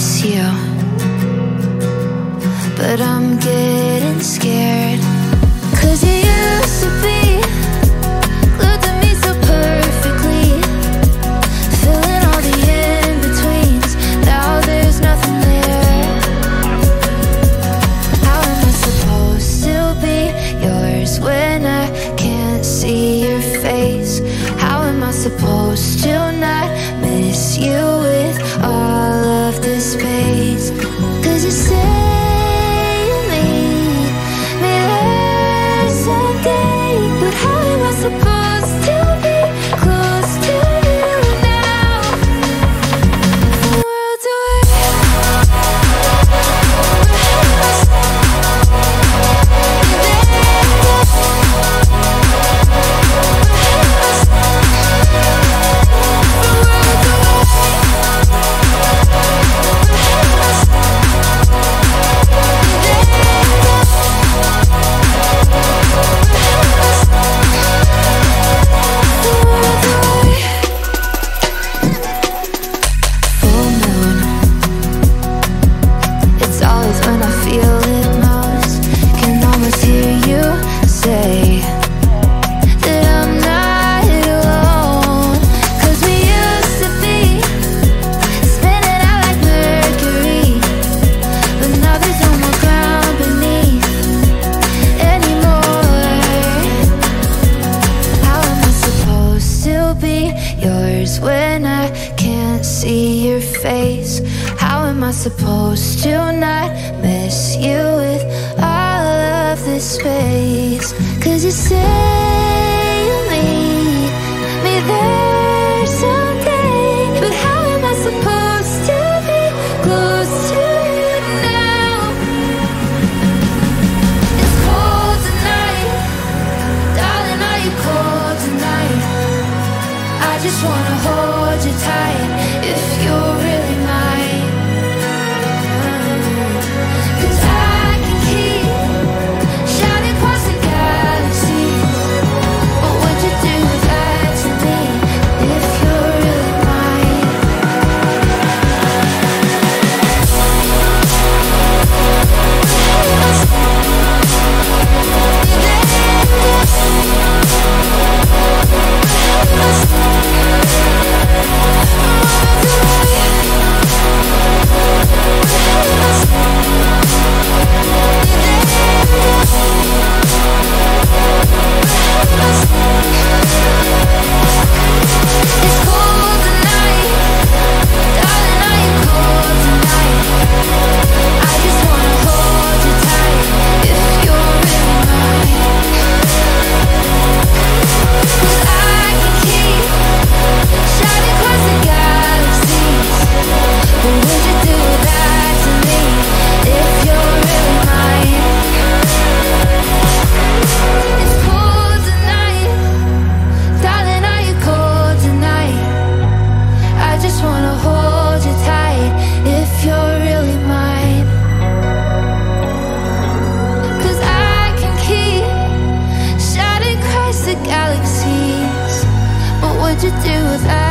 miss you, but I'm getting scared, 'cause you used to be glued to me so perfectly, filling all the in-betweens. Now there's nothing there. How am I supposed to be yours when I can't see your face? How am I supposed to not miss you with all of this space? 'Cause you said supposed to be close to you now. The world's away. When I can't see your face, how am I supposed to not miss you with all of this space? 'Cause you say you'll need me there someday, but how am I supposed to be close to you now? It's cold tonight, darling, are you cold tonight? I just wanna hold you tight, if you're really mine. 'Cause I can keep shouting across the galaxy, what would you do that to me, if you're really mine? What would you do with us?